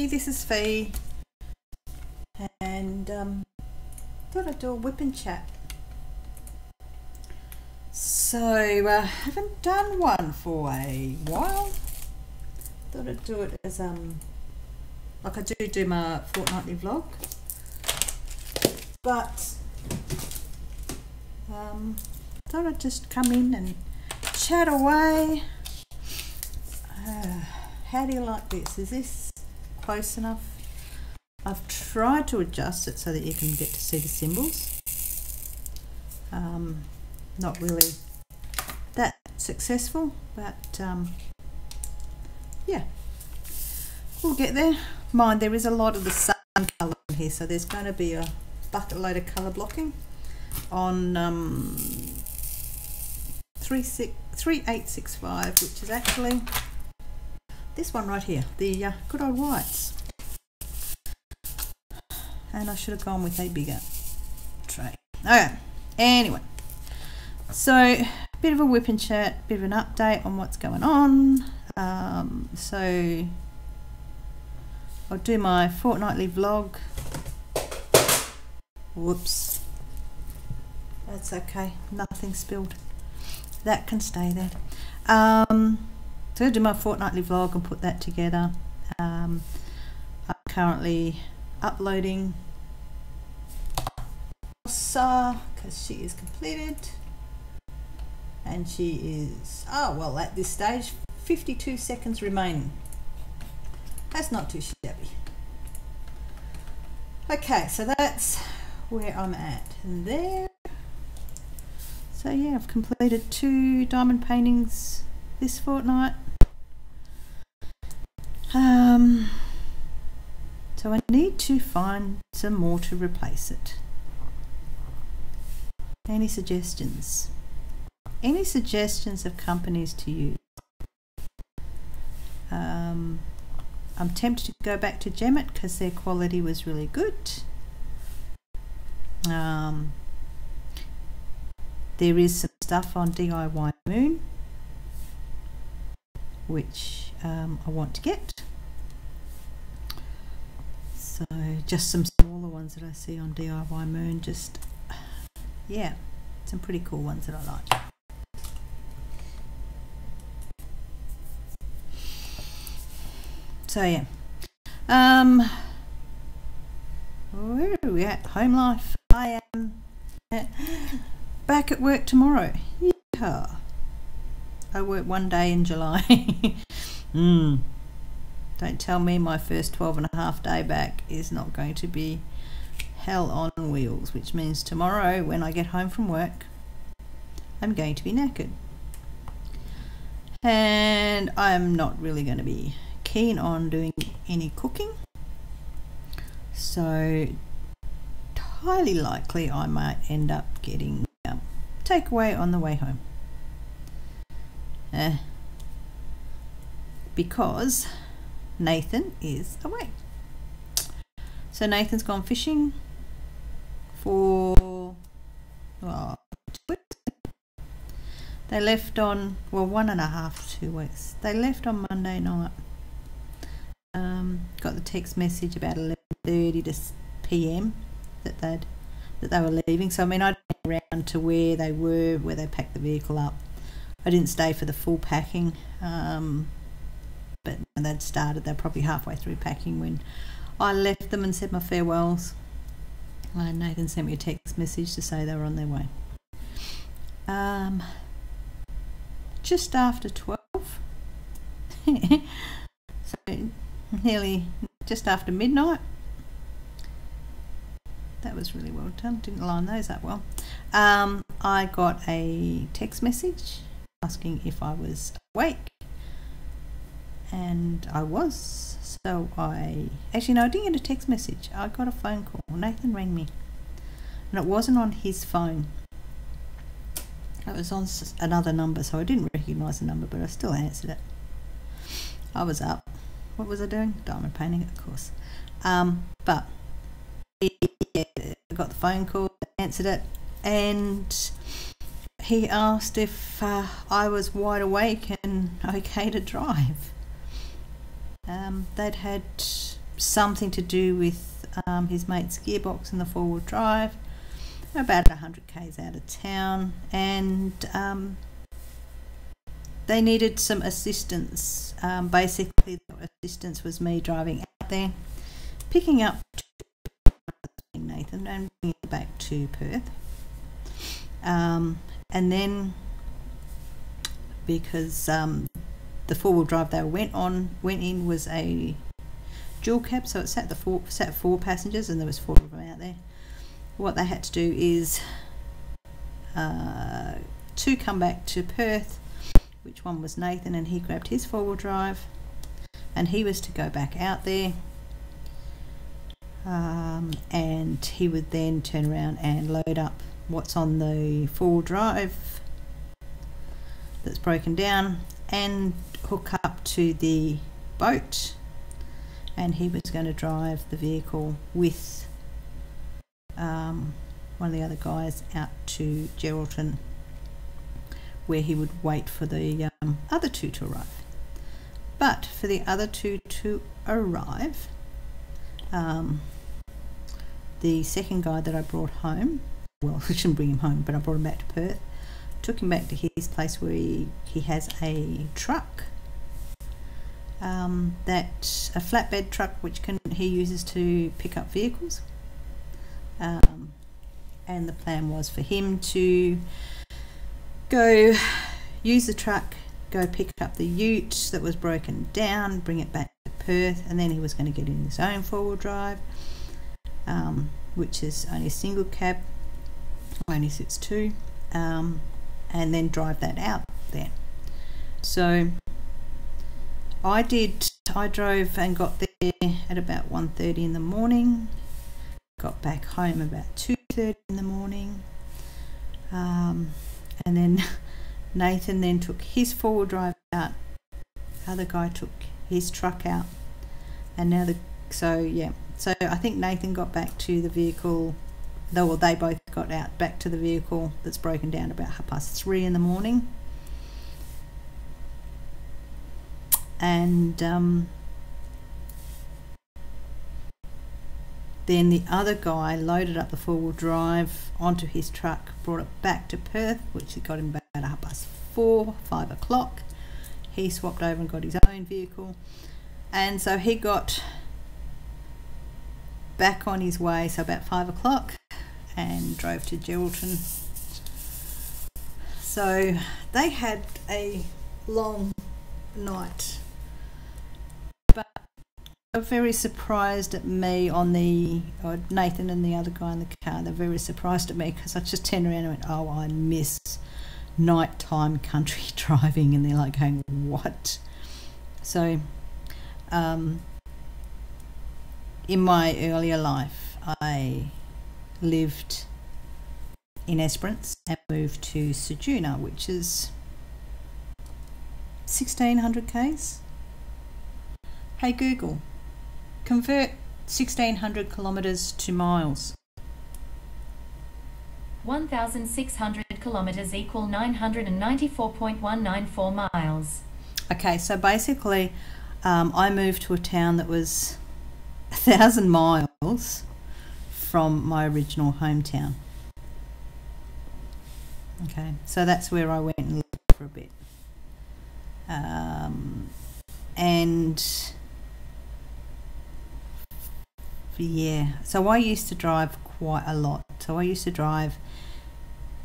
Sophie, this is Fee, and thought I'd do a whip and chat. So I haven't done one for a while. Thought I'd do it as like I do my fortnightly vlog, but thought I'd just come in and chat away. How do you like this? Is this close enough? I've tried to adjust it so that you can get to see the symbols. Not really that successful, but yeah, we'll get there. Mind, there is a lot of the sun colour in here, so there's going to be a bucket load of colour blocking on 3865, which is actually this one right here, the good old whites. And I should have gone with a bigger tray. Okay, anyway, so a bit of a whip and chat, bit of an update on what's going on. So I'll do my fortnightly vlog. Whoops, that's okay, nothing spilled, that can stay there. So I'll do my fortnightly vlog and put that together. I'm currently uploading Elsa because she is completed, and she is, oh well, at this stage 52 seconds remaining. That's not too shabby. Okay, so that's where I'm at there. So yeah, I've completed 2 diamond paintings this fortnight. So I need to find some more to replace it. Any suggestions? Any suggestions of companies to use? I'm tempted to go back to Gemit because their quality was really good. There is some stuff on DIY Moon which I want to get. So just some smaller ones that I see on DIY Moon, just yeah, some pretty cool ones that I like. So yeah, where are we at? Home life. I am back at work tomorrow. Yeah. I work one day in July. Don't tell me my first 12.5 day back is not going to be hell on wheels, which means tomorrow when I get home from work, I'm going to be knackered. And I'm not really going to be keen on doing any cooking. So highly likely I might end up getting takeaway on the way home. Because Nathan is away. So Nathan's gone fishing for, well, 2 weeks. They left on, well, 1.5 to 2 weeks. They left on Monday night. Got the text message about 11:30 p.m. that they were leaving. So I mean, I went around to where they were, where they packed the vehicle up. I didn't stay for the full packing, but they'd started, they're probably halfway through packing when I left them and said my farewells. Nathan sent me a text message to say they were on their way. Just after 12, so nearly just after midnight. That was really well done, didn't line those up well. I got a text message asking if I was awake, and I was. So I actually, no, I didn't get a text message, I got a phone call. Nathan rang me, and it wasn't on his phone, it was on another number, so I didn't recognize the number, but I still answered it. I was up. What was I doing? Diamond painting, of course. But yeah, I got the phone call, answered it, and he asked if I was wide awake and okay to drive. They'd had something to do with his mate's gearbox in the four-wheel drive, about 100 k's out of town, and they needed some assistance. Basically, the assistance was me driving out there, picking up Nathan and bringing it back to Perth. And then, because the four-wheel drive they went in was a dual cab, so it sat four passengers, and there was four of them out there. What they had to do is to come back to Perth, which one was Nathan, and he grabbed his four-wheel drive, and he was to go back out there, and he would then turn around and load up what's on the four-wheel drive that's broken down and hook up to the boat, and he was going to drive the vehicle with one of the other guys out to Geraldton, where he would wait for the other two to arrive. But for the other two to arrive, the second guy that I brought home, well, I shouldn't bring him home, but I brought him back to Perth, took him back to his place where he has a truck, that's a flatbed truck, which he uses to pick up vehicles. And the plan was for him to go use the truck, go pick up the ute that was broken down, bring it back to Perth, and then he was going to get in his own four-wheel drive, which is only a single cab, only sits two, and then drive that out there. So I drove and got there at about 1:30 in the morning, got back home about 2:30 in the morning, and then Nathan then took his four-wheel drive out, the other guy took his truck out, and now so I think Nathan got back to the vehicle, well, they both got out back to the vehicle that's broken down about 3:30 in the morning, and then the other guy loaded up the four-wheel drive onto his truck, brought it back to Perth, which got him back at 5 o'clock. He swapped over and got his own vehicle, and so he got back on his way, so about 5 o'clock, and drove to Geraldton. So they had a long night, but they're very surprised at me or Nathan and the other guy in the car, they're very surprised at me, because I just turned around and went, oh, I miss nighttime country driving, and they're like going, what? So in my earlier life, I lived in Esperance and moved to Ceduna, which is 1,600 k's. Hey Google, convert 1,600 kilometres to miles. 1,600 kilometres equal 994.194 miles. Okay, so basically I moved to a town that was 1,000 miles from my original hometown. Okay, so that's where I went and lived for a bit, and yeah, so I used to drive quite a lot. So I used to drive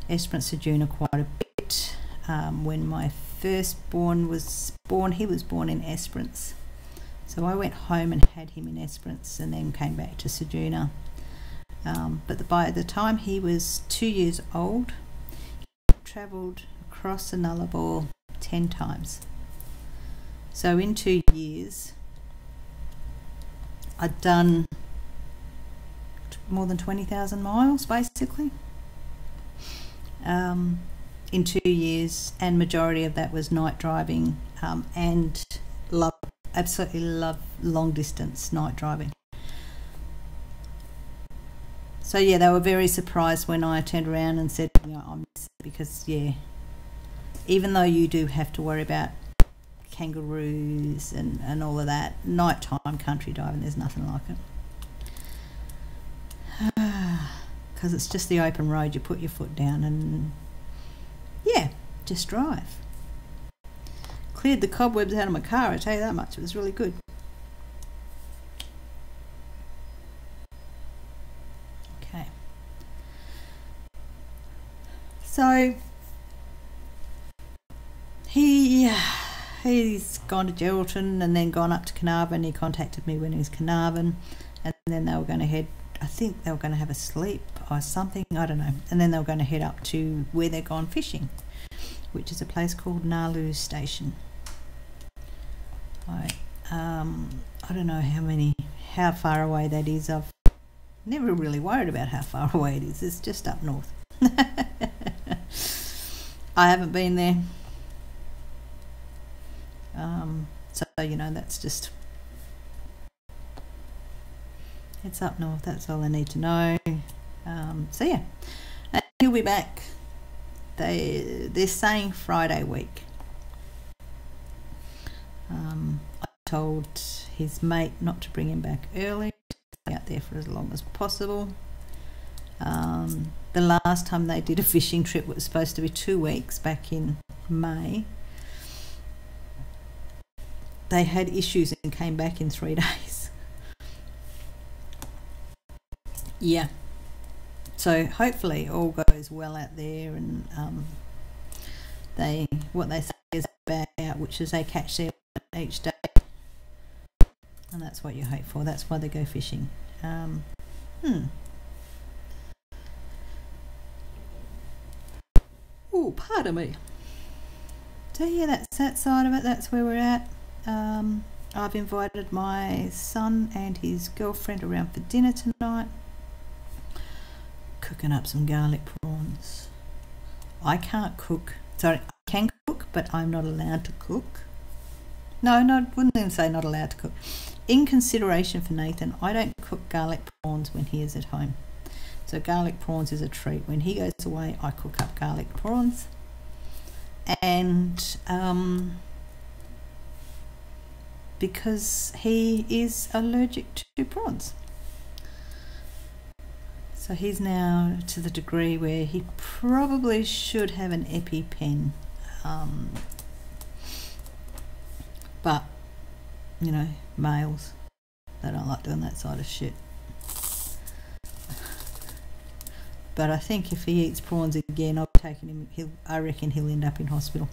Esperance to Ceduna quite a bit. When my firstborn was born, he was born in Esperance. So I went home and had him in Esperance, and then came back to Ceduna. But by the time he was 2 years old, he travelled across the Nullarbor 10 times. So in 2 years, I'd done more than 20,000 miles, basically, in 2 years, and majority of that was night driving, and absolutely love long distance night driving. So yeah, they were very surprised when I turned around and said, you know, I'm, because yeah, even though you do have to worry about kangaroos and all of that. Nighttime country diving, there's nothing like it. Because it's just the open road, you put your foot down and, yeah, just drive. Cleared the cobwebs out of my car, I tell you that much, it was really good. Okay. So, he's gone to Geraldton and then gone up to Carnarvon. He contacted me when he was Carnarvon, and then they were going to head, I think they were going to have a sleep or something, I don't know, and then they were going to head up to where they're gone fishing, which is a place called Nalu Station. I don't know how far away that is. I've never really worried about how far away it is. It's just up north. I haven't been there. So, you know, that's just, it's up north, that's all I need to know. So yeah, and he'll be back. They're saying Friday week. I told his mate not to bring him back early, to stay out there for as long as possible. The last time they did a fishing trip was supposed to be 2 weeks back in May. They had issues and came back in 3 days. Yeah, so hopefully all goes well out there, and what they say is back out, which is they catch their one each day, and that's what you hope for. That's why they go fishing. Oh, pardon me. So yeah, that's that side of it. That's where we're at. I've invited my son and his girlfriend around for dinner tonight. Cooking up some garlic prawns. I can't cook. Sorry, I can cook, but I'm not allowed to cook. No, I wouldn't even say not allowed to cook. In consideration for Nathan, I don't cook garlic prawns when he is at home. So garlic prawns is a treat. When he goes away, I cook up garlic prawns. And because he is allergic to prawns. So he's now to the degree where he probably should have an EpiPen. But, you know, males, they don't like doing that side of shit. But I think if he eats prawns again, I'll be taking him, I reckon he'll end up in hospital.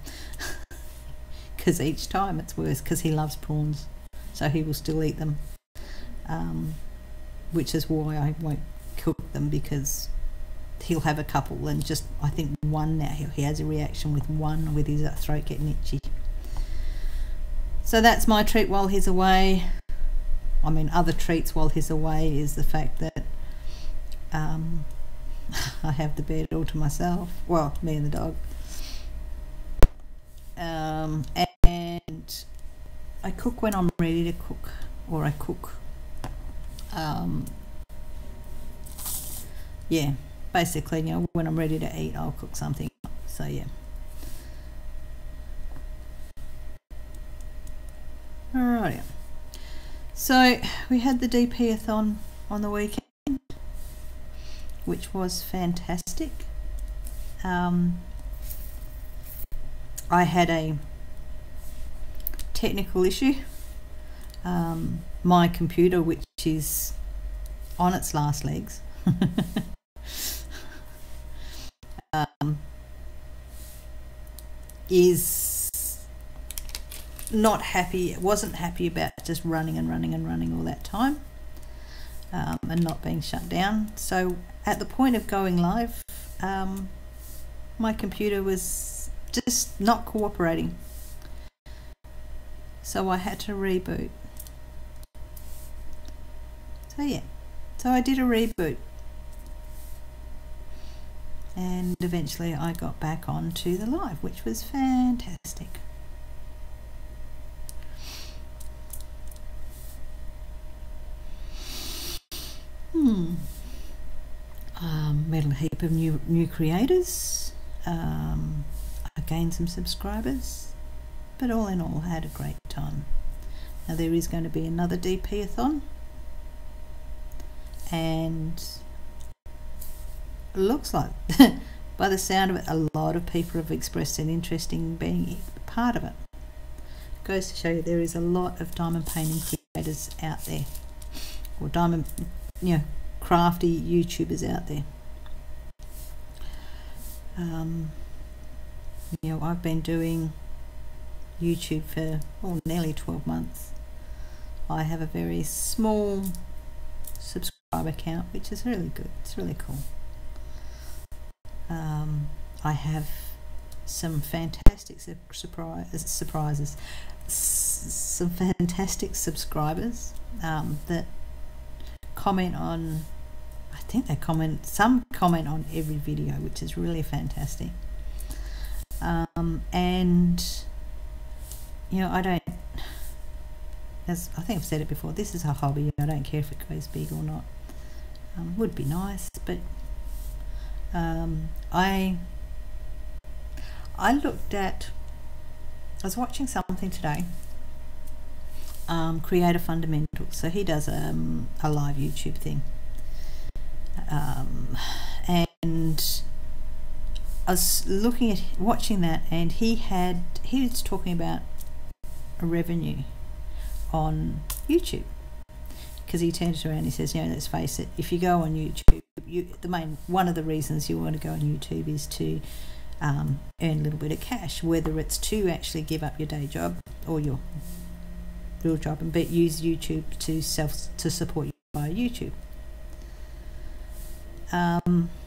Because each time it's worse, because he loves prawns, so he will still eat them, which is why I won't cook them, because he'll have a couple and just, I think one now, he has a reaction with one, with his throat getting itchy. So that's my treat while he's away. I mean, other treats while he's away is the fact that I have the bed all to myself, well, me and the dog. And I cook when I'm ready to cook, or I cook. Yeah, basically, you know, when I'm ready to eat, I'll cook something. So yeah. Alrighty. So we had the DP-a-thon on the weekend, which was fantastic. I had a technical issue. My computer, which is on its last legs, is not happy. It wasn't happy about just running all that time, and not being shut down. So at the point of going live, my computer was just not cooperating, so I had to reboot. So yeah, so I did a reboot, and eventually I got back onto the live, which was fantastic. Met a heap of new creators. I gained some subscribers. But all in all, I had a great time. Now there is going to be another DP-a-thon, and it looks like, by the sound of it, a lot of people have expressed an interest in being part of it. It goes to show you there is a lot of diamond painting creators out there, or diamond, you know, crafty YouTubers out there. You know, I've been doing YouTube for nearly 12 months. I have a very small subscriber count, which is really good. It's really cool. I have some fantastic some fantastic subscribers that comment on, I think they comment, some comment on every video, which is really fantastic. And you know, I don't, as I think I've said it before, this is a hobby. I don't care if it goes big or not. Would be nice, but I looked at, I was watching something today, Creator Fundamentals. So he does a live YouTube thing, and I was looking at, watching that, and he was talking about a revenue on YouTube, because he turns around and he says, you know, let's face it, if you go on YouTube, one of the reasons you want to go on YouTube is to earn a little bit of cash, whether it's to actually give up your day job or your real job, but use YouTube to support you by YouTube.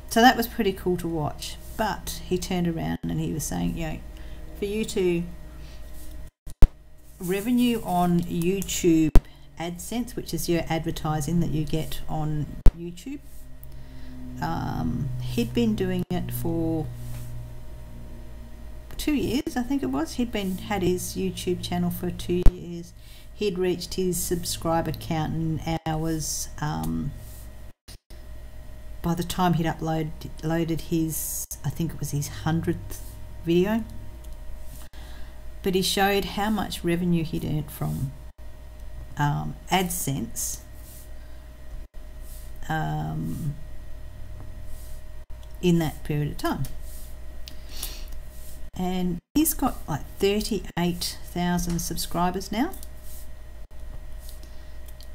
So that was pretty cool to watch. But he turned around and he was saying, you know, for you to revenue on YouTube AdSense, which is your advertising that you get on YouTube, he'd been doing it for 2 years, I think it was. He'd been, had his YouTube channel for 2 years. He'd reached his subscriber count in hours. By the time he'd uploaded his, I think it was his 100th video, but he showed how much revenue he'd earned from AdSense in that period of time. And he's got like 38,000 subscribers now,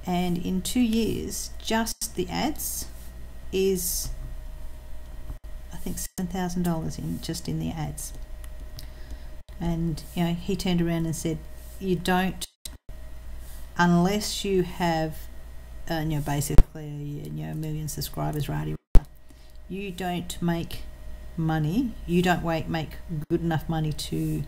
and in 2 years, just the ads is, I think, $7,000 in just in the ads. And you know, he turned around and said, you don't, unless you have you know, basically, you know, 1 million subscribers, right, you don't make money, you don't make good enough money to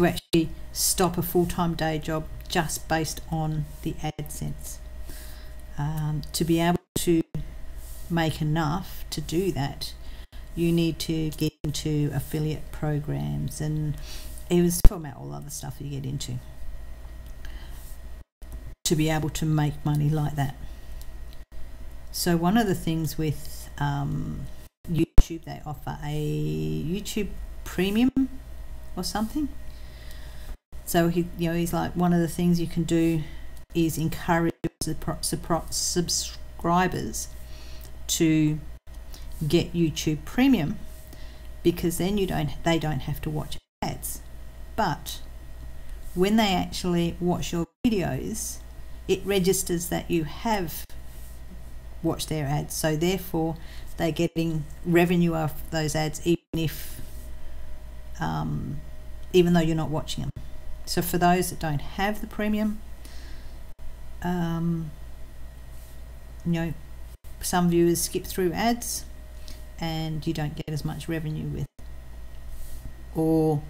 actually stop a full-time day job just based on the AdSense. To be able to make enough to do that, you need to get into affiliate programs, and he was talking about all other stuff you get into to be able to make money like that. So one of the things with YouTube, they offer a YouTube Premium or something. So he, you know, he's like, one of the things you can do is encourage subscribers to get YouTube Premium, because then you don't, they don't have to watch ads. But when they actually watch your videos, it registers that you have watched their ads, so therefore they're getting revenue off those ads, even if even though you're not watching them. So for those that don't have the Premium, you know, some viewers skip through ads and you don't get as much revenue with. Or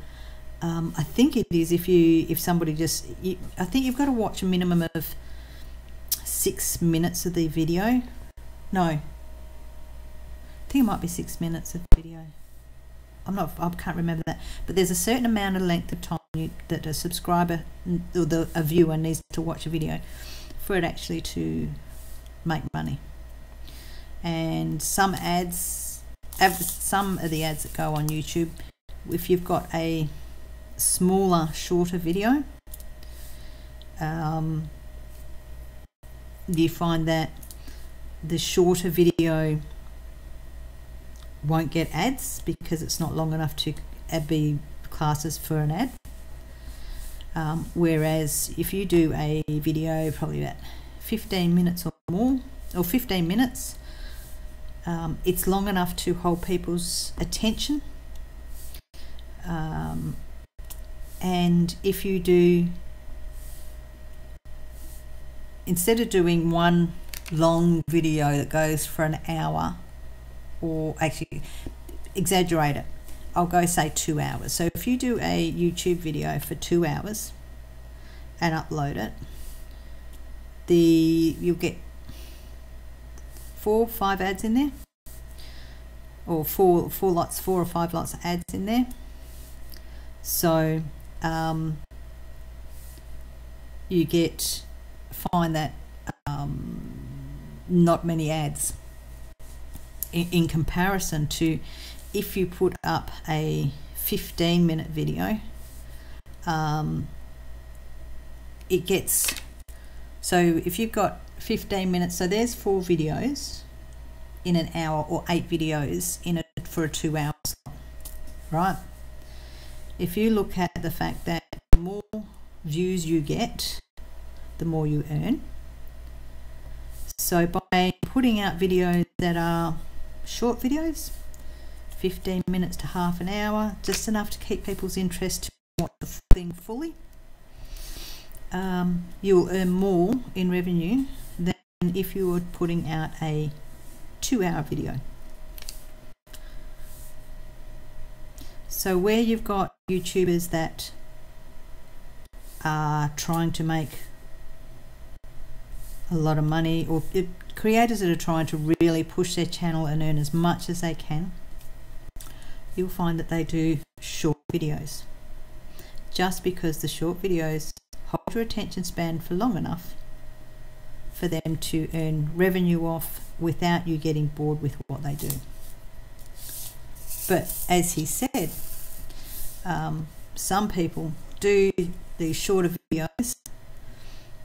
I think it is, if you, if somebody just, I think you've got to watch a minimum of 6 minutes of the video. No, I think it might be 6 minutes of video. I'm not, I can't remember that, but there's a certain amount of length of time that a subscriber or a viewer needs to watch a video for it actually to make money. And some ads some of the ads that go on YouTube, if you've got a smaller, shorter video, you find that the shorter video won't get ads because it's not long enough to be classes for an ad. Whereas if you do a video probably about 15 minutes or more, or 15 minutes, it's long enough to hold people's attention. And if you do, instead of doing one long video that goes for an hour, or actually exaggerate it, I'll go say 2 hours. So if you do a YouTube video for 2 hours and upload it, you'll get 4 or 5 ads in there, or four or five lots of ads in there. So you find that not many ads in comparison to if you put up a 15-minute video. It gets, so if you've got 15 minutes, so there's 4 videos in an hour, or 8 videos in it for a 2 hour slot, right? If you look at the fact that the more views you get, the more you earn. So by putting out videos that are short videos, 15 minutes to half an hour, just enough to keep people's interest to watch the thing fully, you will earn more in revenue than if you were putting out a 2 hour video. So where you've got YouTubers that are trying to make a lot of money, or creators that are trying to really push their channel and earn as much as they can, you'll find that they do short videos, just because the short videos hold your attention span for long enough for them to earn revenue off without you getting bored with what they do. But as he said, some people do these shorter videos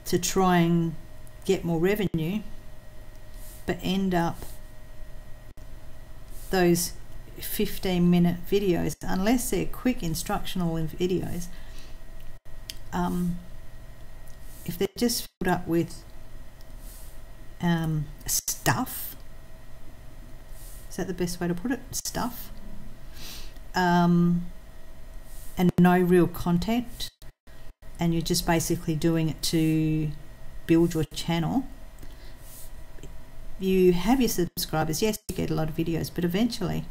to try and get more revenue, but end up those 15-minute videos, unless they're quick instructional videos, if they're just filled up with stuff, is that the best way to put it? Stuff, and no real content, and you're just basically doing it to build your channel. You have your subscribers, yes, you get a lot of videos, but eventually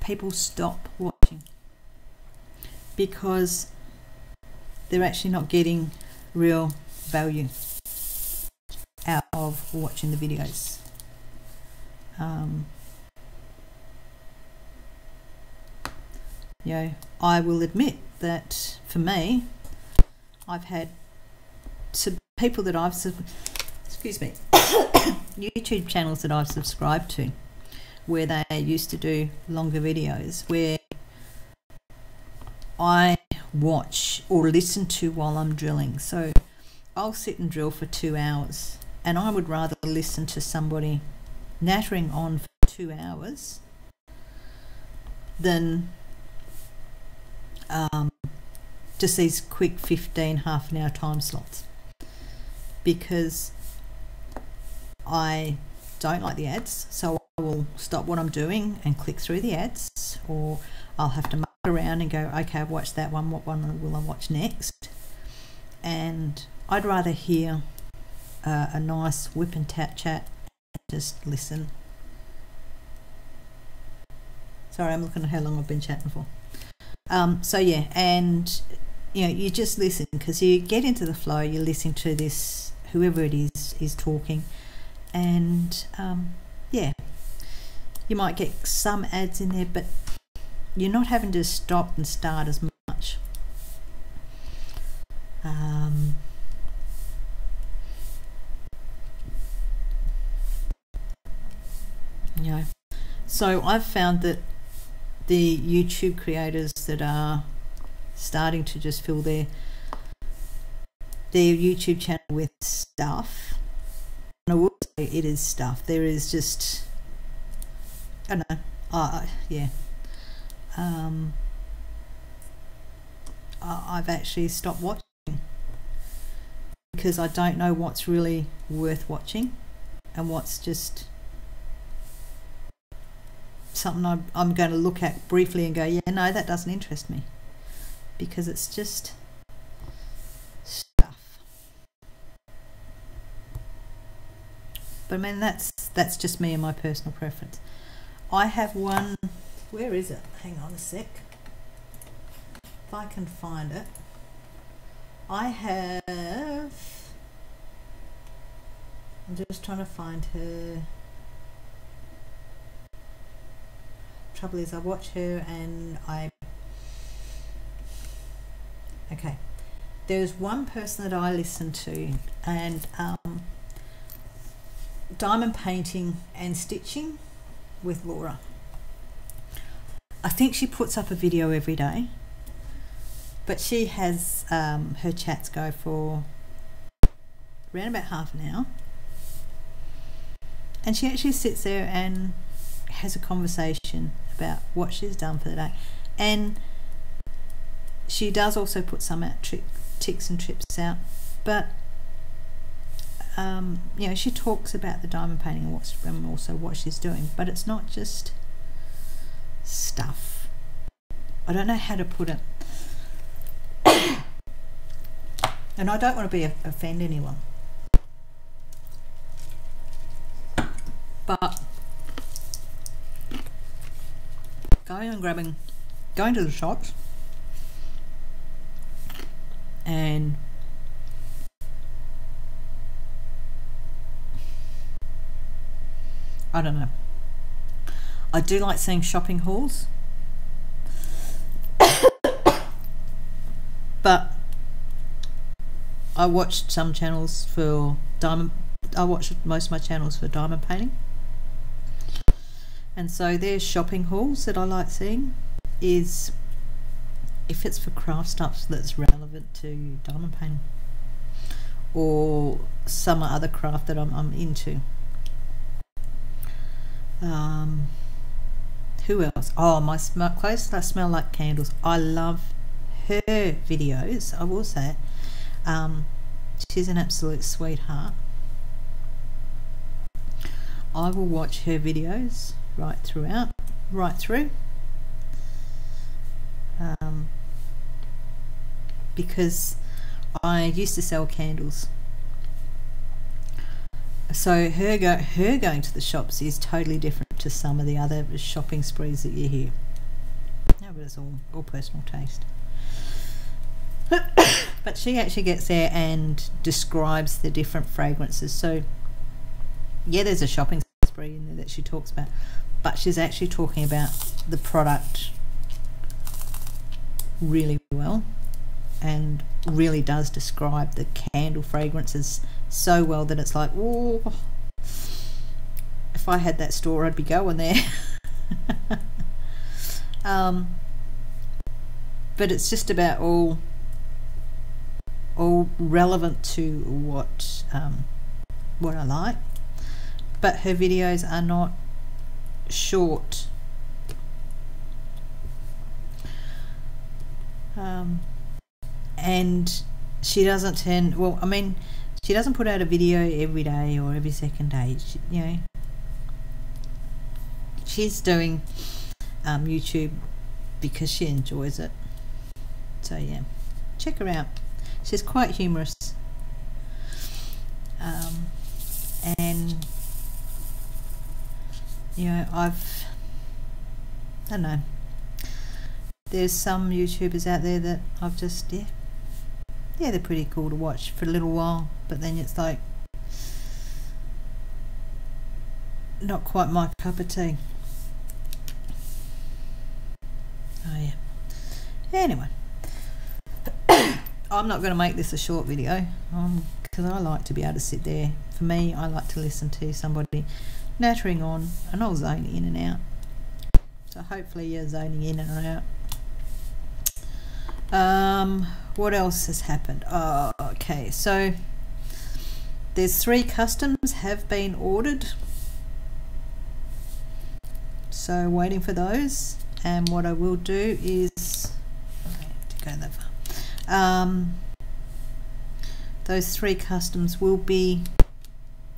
people stop watching because they're actually not getting real value out of watching the videos. You know, I will admit that for me, I've had people that I've YouTube channels that I've subscribed to, where they used to do longer videos, where I watch or listen to while I'm drilling. So I'll sit and drill for 2 hours, and I would rather listen to somebody nattering on for 2 hours than just these quick 15 half an hour time slots, because I don't like the ads. So I will stop what I'm doing and click through the ads, or I'll have to muck around and go, okay, I've watched that one, what one will I watch next? And I'd rather hear a nice whip and tat chat and just listen. Sorry, I'm looking at how long I've been chatting for. So yeah, and you know, you just listen, because you get into the flow, you listen to this, whoever it is talking, and yeah, you might get some ads in there, but you're not having to stop and start as much. You know, So I've found that the YouTube creators that are starting to just fill their YouTube channel with stuff, and I will say it is stuff. There is just, I don't know, I've actually stopped watching because I don't know what's really worth watching and what's just something I'm going to look at briefly and go, yeah, no, that doesn't interest me, because it's just stuff. But I mean, that's just me and my personal preference. I have one, where is it? Hang on a sec. If I can find it. I have, I'm just trying to find her. Trouble is I watch her and okay, there's one person that I listen to, and diamond painting and stitching with Laura. I think she puts up a video every day, but she has her chats go for around about half an hour, and she actually sits there and has a conversation about what she's done for the day. And she does also put some out, ticks and trips out, but you know, she talks about the diamond painting and also what she's doing, but it's not just stuff. I don't know how to put it, and I don't want to offend anyone, but going to the shops and I don't know. I do like seeing shopping hauls, but I watched some channels for diamond. I watched most of my channels for diamond painting, and so there's shopping hauls that I like seeing. Is if it's for craft stuff that's relevant to diamond painting or some other craft that I'm into. Who else? Oh, my clothes that smell like candles. I love her videos, I will say. She's an absolute sweetheart. I will watch her videos right through. Because I used to sell candles, so her going to the shops is totally different to some of the other shopping sprees that you hear. No, but it's all personal taste. But she actually gets there and describes the different fragrances. So yeah, there's a shopping spree in there that she talks about, but she's actually talking about the product really well, and really does describe the candle fragrances so well that it's like, oh, if I had that store, I'd be going there. But it's just about all relevant to what I like. But her videos are not short. And she doesn't she doesn't put out a video every day or every second day. She, you know, she's doing YouTube because she enjoys it. So yeah, check her out. She's quite humorous, and you know, I don't know. There's some YouTubers out there that I've just, yeah, they're pretty cool to watch for a little while, but then it's like not quite my cup of tea. Oh yeah. Anyway, I'm not going to make this a short video, because I like to be able to sit there. For me, I like to listen to somebody nattering on, and I'll zone in and out. So hopefully you're zoning in and out. What else has happened? Oh, okay, so there's 3 customs have been ordered, so waiting for those. And what I will do is to go that far. Those 3 customs will be,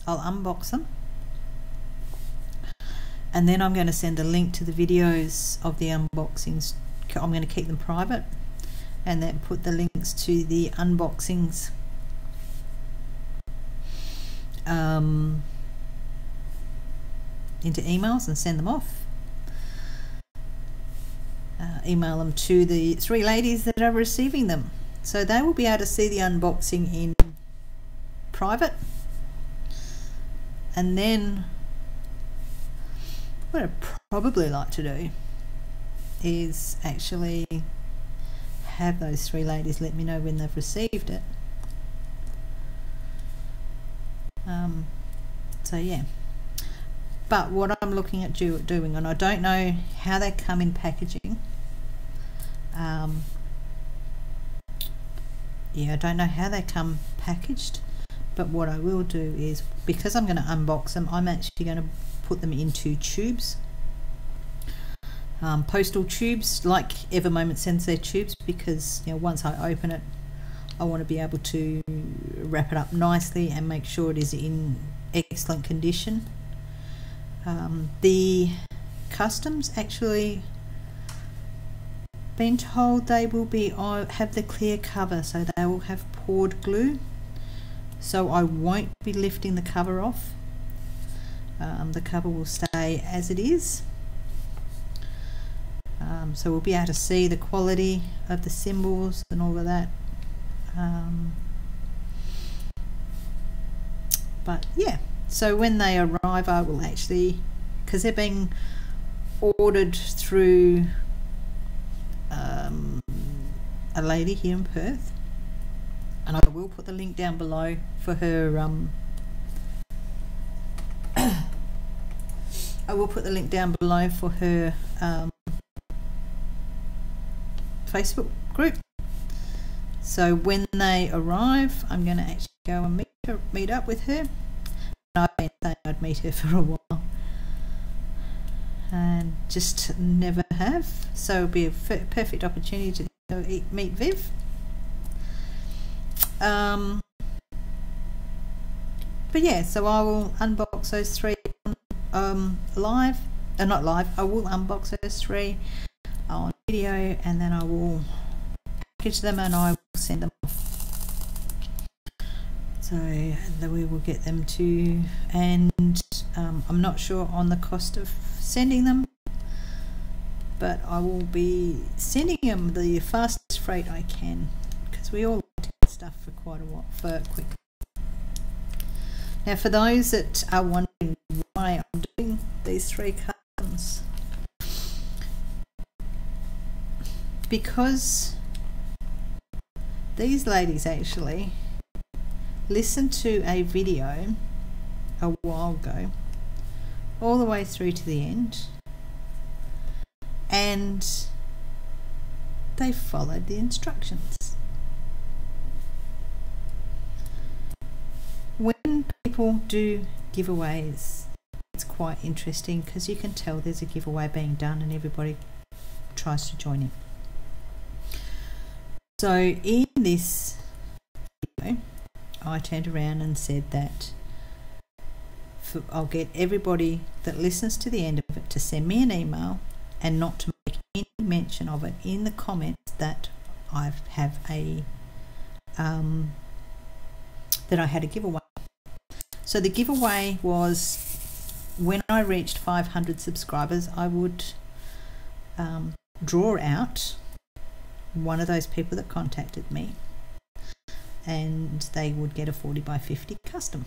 I'll unbox them, and then I'm going to send a link to the videos of the unboxings. I'm going to keep them private and then put the links to the unboxings into emails and send them off. Email them to the 3 ladies that are receiving them, so they will be able to see the unboxing in private. And then what I'd probably like to do is actually have those 3 ladies let me know when they've received it. So yeah, but what I'm looking at doing, and I don't know how they come in packaging, yeah, I don't know how they come packaged, but what I will do is, because I'm going to unbox them, I'm actually going to put them into tubes, postal tubes, like Evermoment sends their tubes, because, you know, once I open it, I want to be able to wrap it up nicely and make sure it is in excellent condition. The customs actually been told they will be have the clear cover, so they will have poured glue, so I won't be lifting the cover off. The cover will stay as it is, so we'll be able to see the quality of the symbols and all of that. But yeah, so when they arrive, I will actually, because they're being ordered through a lady here in Perth, and I will put the link down below for her. I will put the link down below for her Facebook group. So when they arrive, I'm going to actually go and meet up with her. And I've been saying I'd meet her for a while, and just never have. So it'll be a perfect opportunity to go meet Viv. But yeah, so I will unbox those 3 live, not live, I will unbox those 3 on video, and then I will package them and I will send them off. So then we will get them to, and I'm not sure on the cost of sending them, but I will be sending them the fastest freight I can, because we all like to get stuff for quite a while, for quick. Now, for those that are wondering why I'm doing these 3 customs, because these ladies actually listened to a video a while ago all the way through to the end, and they followed the instructions. When people do giveaways, it's quite interesting, because you can tell there's a giveaway being done and everybody tries to join in. So in this video, I turned around and said that I'll get everybody that listens to the end of it to send me an email, and not to make any mention of it in the comments that I have a that I had a giveaway. So the giveaway was, when I reached 500 subscribers, I would draw out one of those people that contacted me, and they would get a 40x50 custom.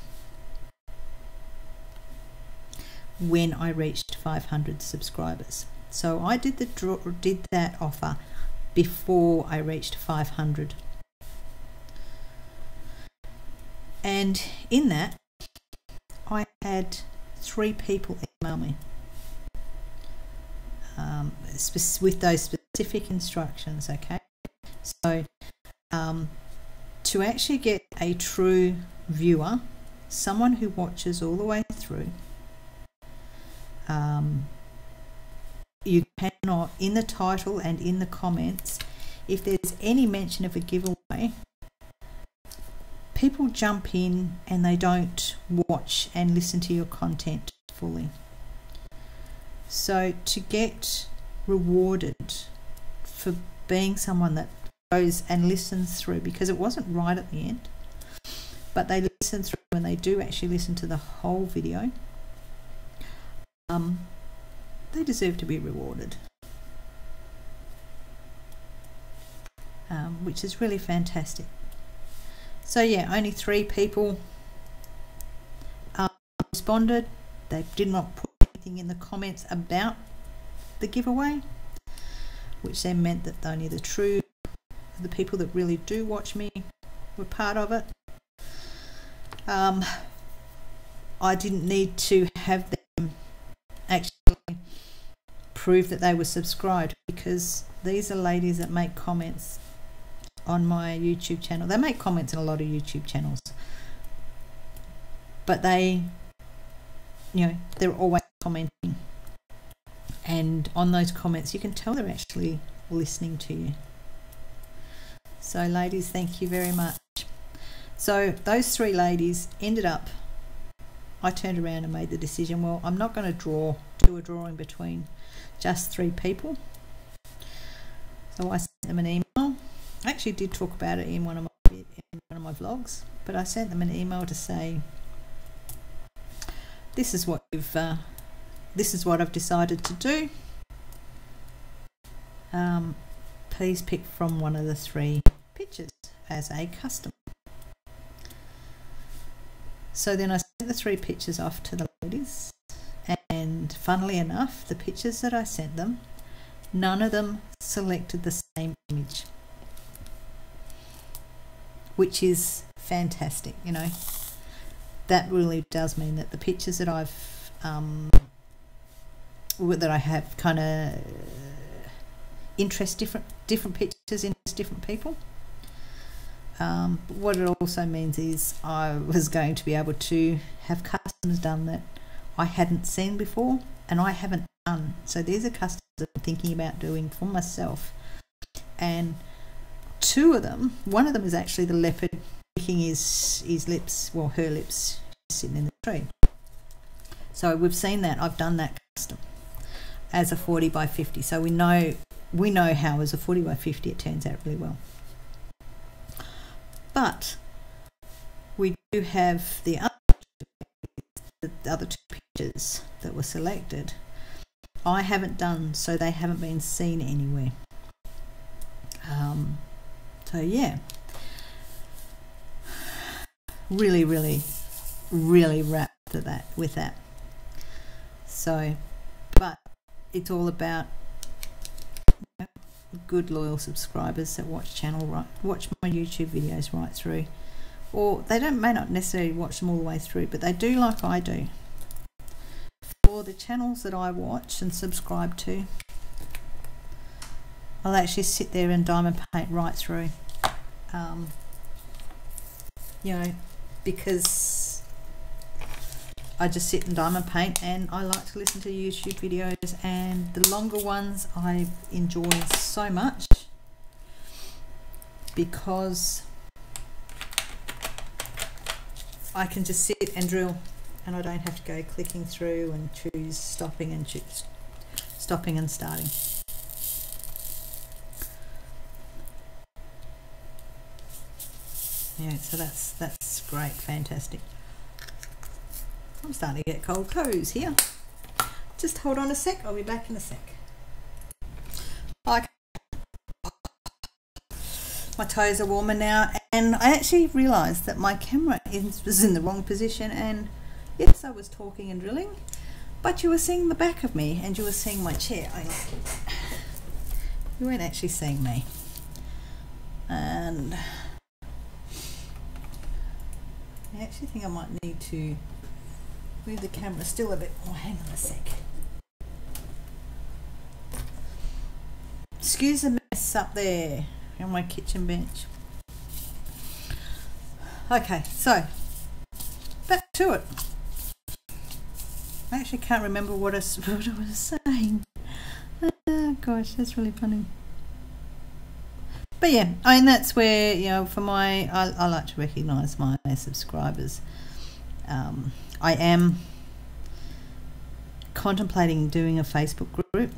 When I reached 500 subscribers, so I did the did that offer before I reached 500, and in that, I had 3 people email me. with those specific instructions, okay? So to actually get a true viewer, someone who watches all the way through, you cannot, in the title and in the comments, if there's any mention of a giveaway, people jump in and they don't watch and listen to your content fully. So to get rewarded for being someone that goes and listens through, because it wasn't right at the end, but they listen through and they do actually listen to the whole video, they deserve to be rewarded, which is really fantastic. So yeah, only 3 people responded. They did not put anything in the comments about the giveaway, which then meant that only the people that really do watch me were part of it. I didn't need to have them actually prove that they were subscribed, because these are ladies that make comments on my YouTube channel. They make comments in a lot of YouTube channels, but they, you know, they're always commenting, and on those comments you can tell they're actually listening to you. So ladies, thank you very much. So those 3 ladies ended up, I turned around and made the decision, well, I'm not going to do a drawing between just 3 people. So I sent them an email. I actually did talk about it in one of my vlogs, but I sent them an email to say, this is what you've this is what I've decided to do. Please pick from one of the 3 pictures as a custom. So then I sent the 3 pictures off to the ladies, and funnily enough, the pictures that I sent them, none of them selected the same image, which is fantastic. You know, that really does mean that the pictures that I've that I have kind of interest different pictures interest different people. But what it also means is I was going to be able to have customs done that I hadn't seen before and I haven't done. So these are customs that I'm thinking about doing for myself, and 2 of them, one of them is actually the leopard licking his lips, well, her lips, sitting in the tree. So we've seen that. I've done that custom as a 40 by 50, so we know how as a 40 by 50 it turns out really well. But we do have the other two pictures that were selected, I haven't done, so they haven't been seen anywhere. So yeah, really, really, really wrapped with that. So, but it's all about, you know, good loyal subscribers that watch my YouTube videos right through, or they may not necessarily watch them all the way through, but they do, like I do. For the channels that I watch and subscribe to, I'll actually sit there and diamond paint right through, you know, because I just sit and diamond paint, and I like to listen to YouTube videos, and the longer ones I enjoy so much, because I can just sit and drill and I don't have to go clicking through and choose, stopping and starting. Yeah, so that's great, fantastic. I'm starting to get cold toes here. Just hold on a sec, I'll be back in a sec. Okay. My toes are warmer now, and I actually realised that my camera was in the wrong position, and yes, I was talking and drilling, but you were seeing the back of me and you were seeing my chair. You weren't actually seeing me. And I actually think I might need to move the camera still a bit more. Hang on a sec. Excuse the mess up there on my kitchen bench. Okay, so back to it. I actually can't remember what I was saying. Oh gosh, that's really funny. But yeah, I mean, that's where, you know, for my, I like to recognise my subscribers. I am contemplating doing a Facebook group,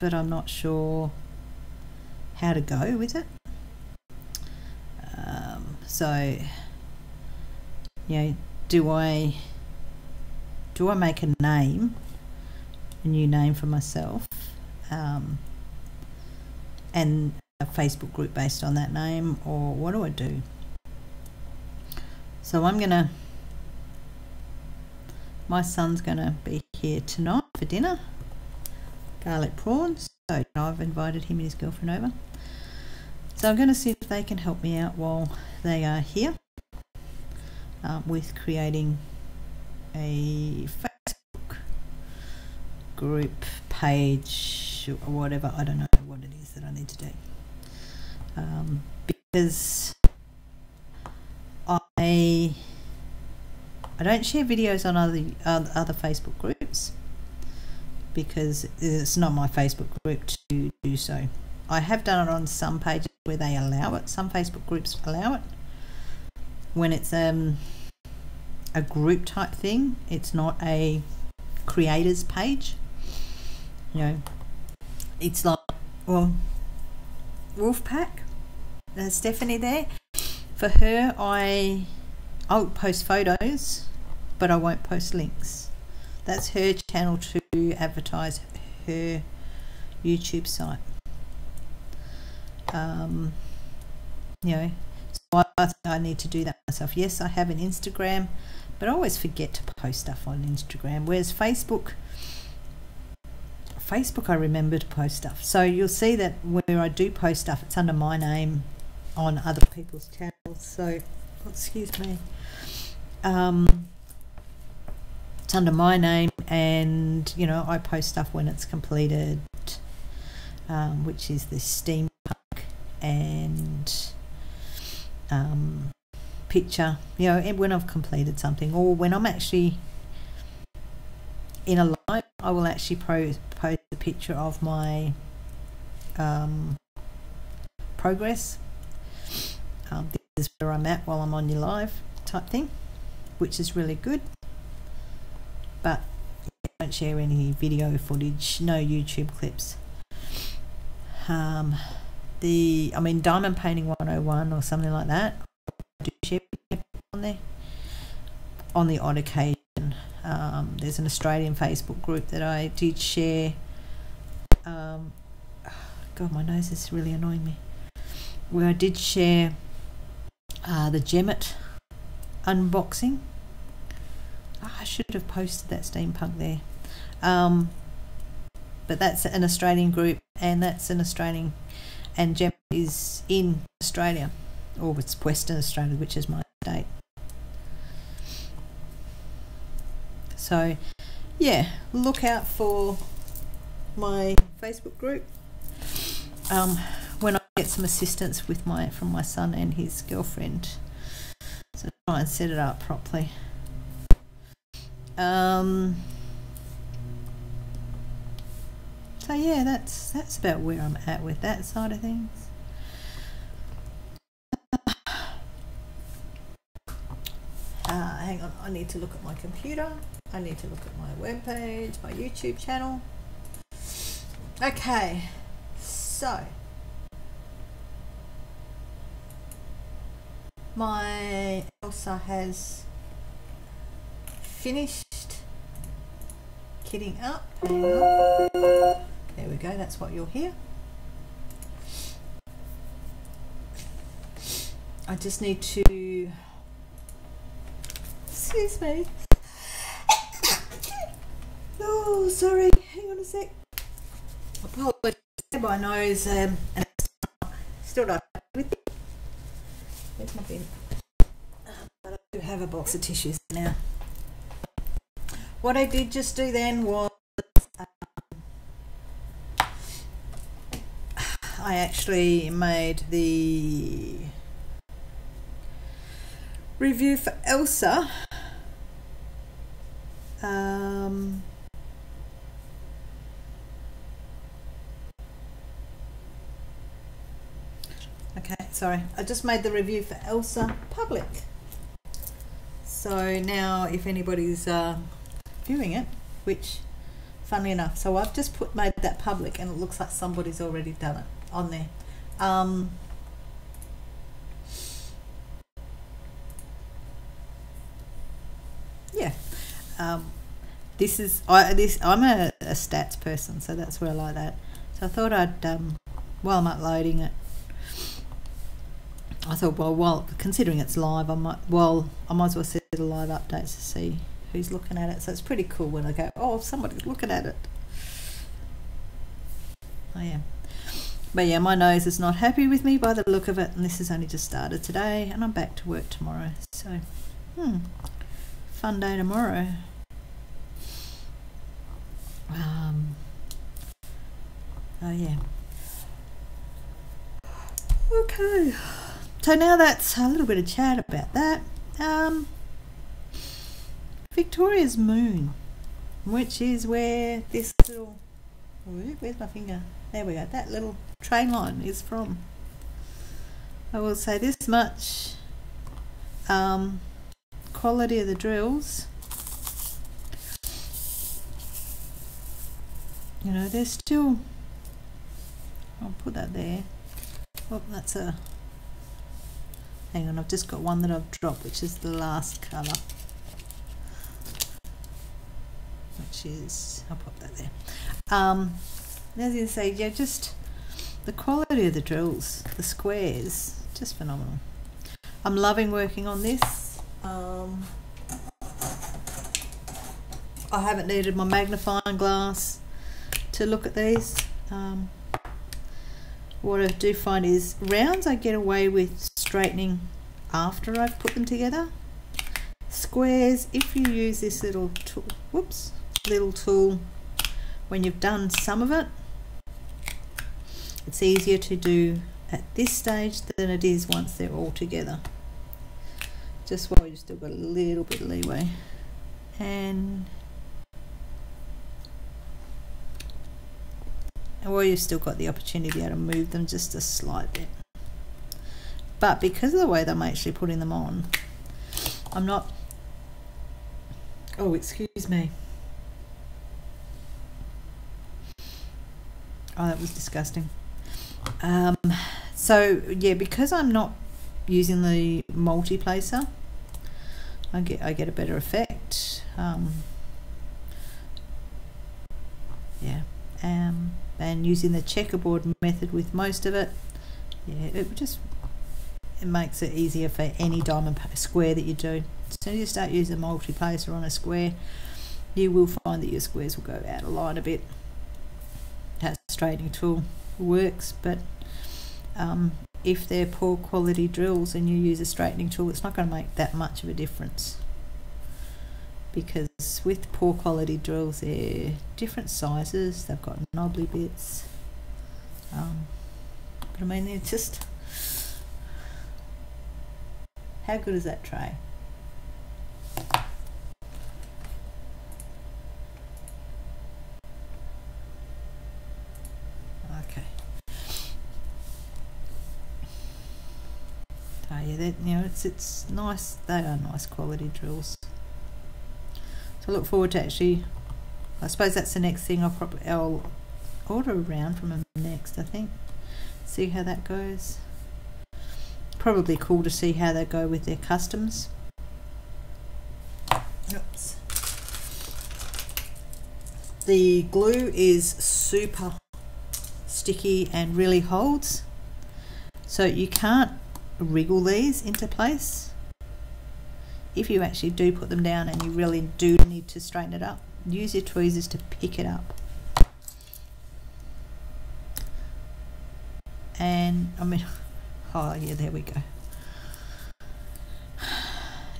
but I'm not sure how to go with it. So, you know, do I make a new name for myself, and a Facebook group based on that name, or what do I do? So I'm gonna, my son's gonna be here tonight for dinner, garlic prawns, so I've invited him and his girlfriend over. So I'm gonna see if they can help me out while they are here with creating a Facebook group page or whatever. I don't know what it is that I need to do, because I don't share videos on other Facebook groups because it's not my Facebook group to do so. I have done it on some pages where they allow it. Some Facebook groups allow it. When it's a group type thing, it's not a creators page. You know, it's like, well, Wolfpack, there's Stephanie there. For her, I'll post photos, but I won't post links. That's her channel to advertise her YouTube site. You know, so I think I need to do that myself. Yes, I have an Instagram, but I always forget to post stuff on Instagram, whereas Facebook I remember to post stuff. So you'll see that where I do post stuff, it's under my name on other people's channels. So excuse me, it's under my name, and you know, I post stuff when it's completed, which is the steam and picture, you know, and when I've completed something, or when I'm actually in a live, I will actually post a picture of my progress. This is where I'm at while I'm on your live type thing, which is really good. But I don't share any video footage, no YouTube clips. I mean, diamond painting 101 or something like that, I do share on there on the odd occasion. There's an Australian Facebook group that I did share. God, my nose is really annoying me. Where I did share the Gemit unboxing. Oh, I should have posted that steampunk there. But that's an Australian group, and that's an Australian. And Gemit is in Australia, or it's Western Australia, which is my state. So yeah, look out for my Facebook group. When I get some assistance with from my son and his girlfriend, so try and set it up properly. So yeah, that's about where I'm at with that side of things. Hang on, I need to look at my computer. I need to look at my webpage, my YouTube channel. Okay, so my Elsa has finished kidding up. Hang on. There we go, that's what you'll hear. I just need to, excuse me. Oh, sorry, hang on a sec. I apologize, my nose, and I'm still not happy with it. Where's my bin? But I do have a box of tissues now. What I did just do then was I actually made the review for Elsa. Okay, sorry, I just made the review for Elsa public. So now if anybody's viewing it, which funnily enough, so I've just made that public and it looks like somebody's already done it on there. This is I'm a stats person, so that's where I like that. So I thought I'd while I'm uploading it, I thought, well, considering it's live, I might as well set a live update to see who's looking at it. So it's pretty cool when I go, oh, somebody's looking at it. I am. But yeah, my nose is not happy with me by the look of it, and this has only just started today, and I'm back to work tomorrow. So, fun day tomorrow. Oh yeah. Okay. So now that's a little bit of chat about that. Victoria's Moon, which is where this little, where's my finger? There we go. That little train line is from. I will say this much. Quality of the drills. You know, there's still, I'll put that there. Oh, that's a, hang on, I've just got one that I've dropped, which is the last colour, which is, I'll pop that there. As you say, yeah, just the quality of the drills, the squares, just phenomenal. I'm loving working on this. I haven't needed my magnifying glass to look at these. What I do find is rounds I get away with straightening after I've put them together. Squares, if you use this little tool, when you've done some of it, it's easier to do at this stage than it is once they're all together. Just while you've still got a little bit of leeway. And well, you've still got the opportunity to be able to move them just a slight bit, but because of the way that I'm actually putting them on, I'm not, oh, excuse me, oh, that was disgusting. So yeah, because I'm not using the multi-placer, I get a better effect. And using the checkerboard method with most of it, yeah, it makes it easier for any diamond square that you do. As soon as you start using a multi-placer on a square, you will find that your squares will go out of line a bit. That straightening tool works, but if they're poor quality drills and you use a straightening tool, it's not going to make that much of a difference, because with poor quality drills, they're different sizes, they've got knobbly bits, but I mean, they're just, how good is that tray? Okay. Oh yeah, that, you know, it's nice, they are nice quality drills. I look forward to actually, I suppose that's the next thing I'll order around from them next, I think. See how that goes. Probably cool to see how they go with their customs. Oops. The glue is super sticky and really holds, so you can't wriggle these into place. If you actually do put them down and you really do need to straighten it up, use your tweezers to pick it up. And I mean, oh yeah, there we go.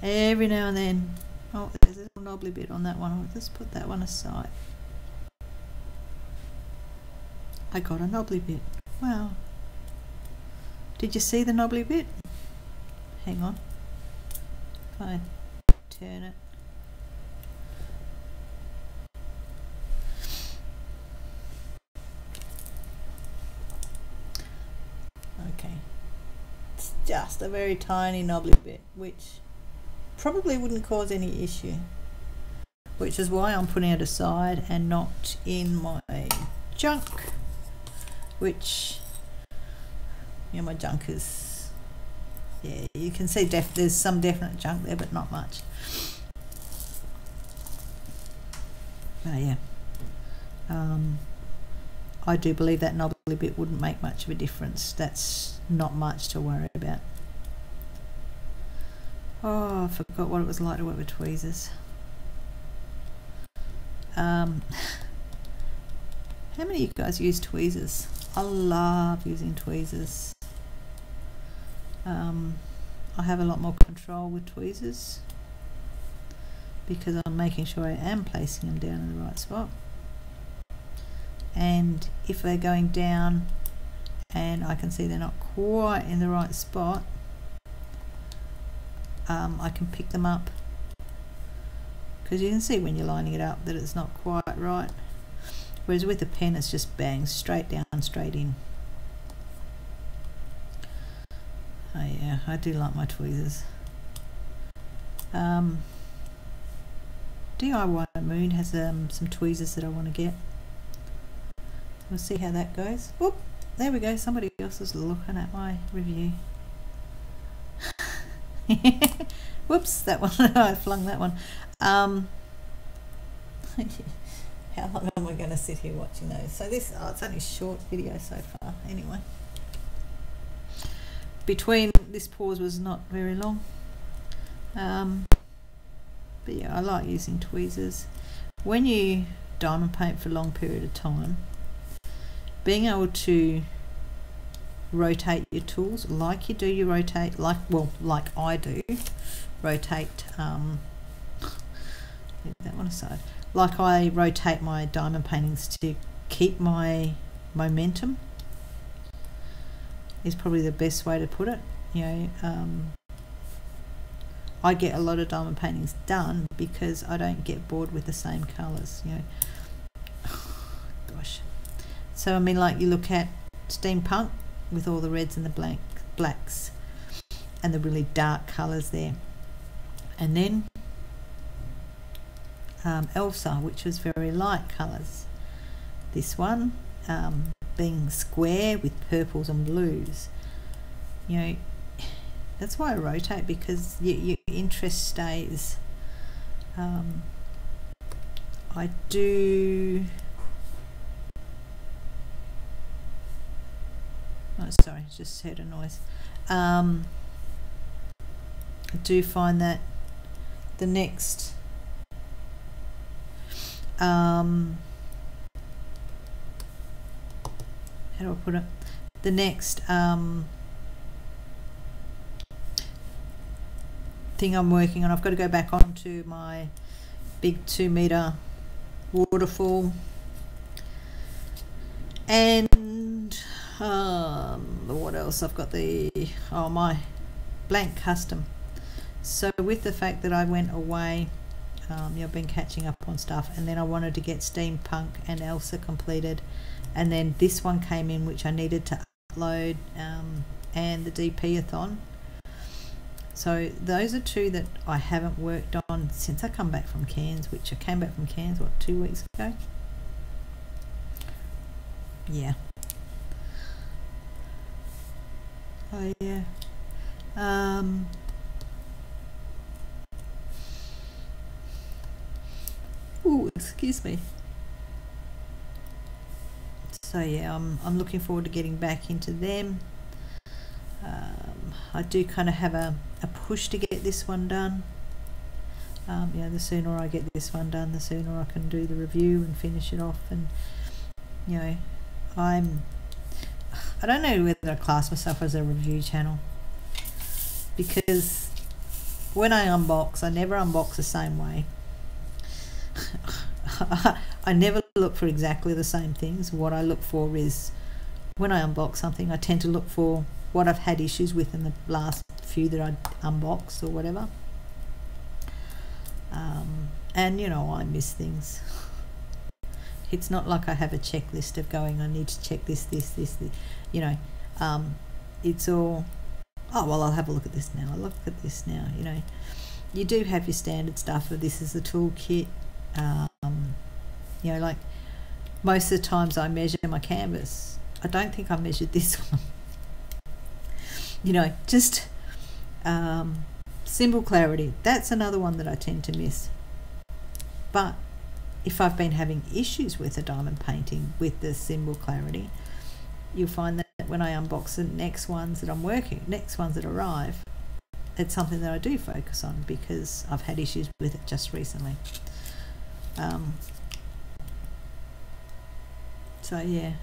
Every now and then, oh, there's a little knobbly bit on that one. I'll just put that one aside. I got a knobbly bit. Wow, Did you see the knobbly bit? Hang on. Can I turn it? Okay. It's just a very tiny knobbly bit, which probably wouldn't cause any issue. Which is why I'm putting it aside and not in my junk, which, yeah, my junk is, yeah, you can see there's some definite junk there, but not much. Oh yeah, I do believe that knobbly bit wouldn't make much of a difference. That's not much to worry about. Oh, I forgot what it was like to work with tweezers. How many of you guys use tweezers? I love using tweezers. I have a lot more control with tweezers because I'm making sure I am placing them down in the right spot. And if they're going down and I can see they're not quite in the right spot, I can pick them up. Because you can see when you're lining it up that it's not quite right. Whereas with a pen, it's just bang, straight down, straight in. Oh yeah, I do like my tweezers. DIY Moon has some tweezers that I want to get. We'll see how that goes. Whoop, there we go. Somebody else is looking at my review. Whoops, that one, I flung that one. How long am I going to sit here watching those? So this, oh, it's only a short video so far. Anyway, between this pause was not very long. But yeah, I like using tweezers. When you diamond paint for a long period of time, being able to rotate your tools like you do, you rotate like, well, like I do, rotate. Leave that one aside. Like I rotate my diamond paintings to keep my momentum is probably the best way to put it. You know, I get a lot of diamond paintings done because I don't get bored with the same colors, you know. Oh, gosh. So I mean, like you look at steampunk with all the reds and the blacks and the really dark colors there, and then Elsa, which was very light colours. This one being square with purples and blues. You know, that's why I rotate, because your interest stays. I do. Oh, sorry, just heard a noise. I do find that the next. How do I put it? The next thing I'm working on, I've got to go back onto my big 2 meter waterfall, and what else? I've got the, oh, my blank custom. So with the fact that I went away, I've been catching up on stuff, and then I wanted to get steampunk and Elsa completed, and then this one came in which I needed to upload, and the DP-a-thon. So those are two that I haven't worked on since I come back from Cairns, which I came back from Cairns, what, 2 weeks ago? Yeah. Oh yeah. Ooh, excuse me. So yeah, I'm looking forward to getting back into them. I do kind of have a push to get this one done. You know, the sooner I get this one done, the sooner I can do the review and finish it off. And you know, I don't know whether I class myself as a review channel, because when I unbox, I never unbox the same way. I never look for exactly the same things. What I look for is, when I unbox something, I tend to look for what I've had issues with in the last few that I unbox or whatever. And you know, I miss things. It's not like I have a checklist of going, I need to check this, this, this, this. You know, it's all, oh, well, I'll have a look at this now. I'll look at this now, you know. You do have your standard stuff of this is the toolkit. You know, like most of the times I measure my canvas. I don't think I measured this one. You know, just symbol clarity. That's another one that I tend to miss. But if I've been having issues with a diamond painting with the symbol clarity, you'll find that when I unbox the next ones that I'm working, next ones that arrive, it's something that I do focus on because I've had issues with it just recently. So yeah.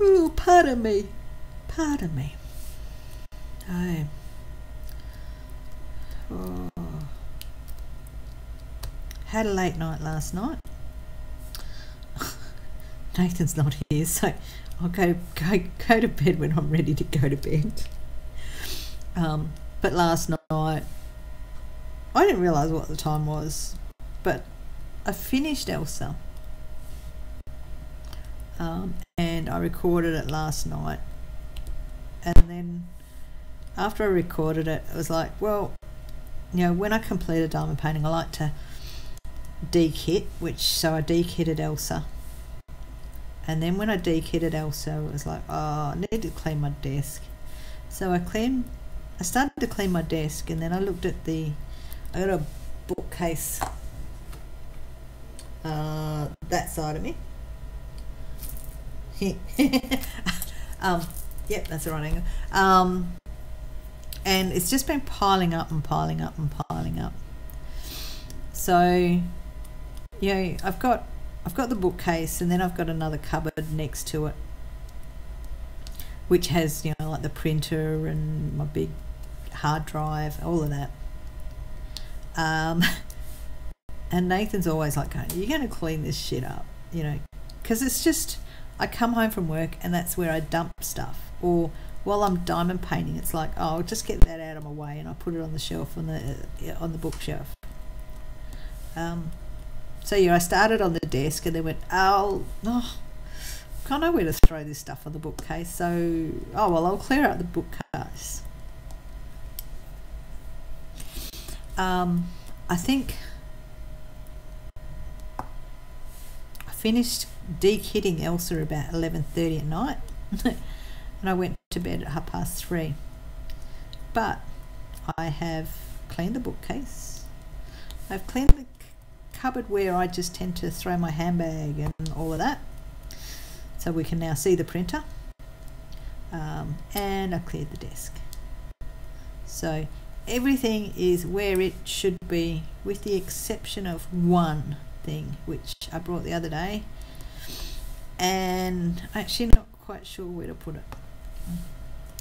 Ooh, pardon me. Pardon me. Oh. Had a late night last night. Nathan's not here, so I'll go to bed when I'm ready to go to bed. But last night, I didn't realise what the time was, but I finished Elsa. And I recorded it last night. And then after I recorded it, I was like, well, you know, when I complete a diamond painting, I like to de-kit, so I de-kitted Elsa. And then when I de-kitted Elsa, it was like, oh, I need to clean my desk. So I started to clean my desk, and then I looked at the, I got a bookcase that side of me. Yep, that's the right angle. And it's just been piling up and piling up and piling up. So, you know, I've got the bookcase, and then I've got another cupboard next to it, which has, you know, like the printer and my big hard drive, all of that. And Nathan's always like, "You're going to clean this shit up," you know, because it's just. I come home from work and that's where I dump stuff, or while I'm diamond painting it's like, oh, I'll just get that out of my way and I put it on the shelf, on the bookshelf. So yeah, I started on the desk and then went, oh no, I can't know where to throw this stuff on the bookcase, so oh well, I'll clear out the bookcase. I think I finished de-kitting Elsa about 11:30 at night and I went to bed at 3:30, but I have cleaned the bookcase, I've cleaned the cupboard where I just tend to throw my handbag and all of that, so we can now see the printer, and I cleared the desk, so everything is where it should be with the exception of one thing which I brought the other day. And actually not quite sure where to put it.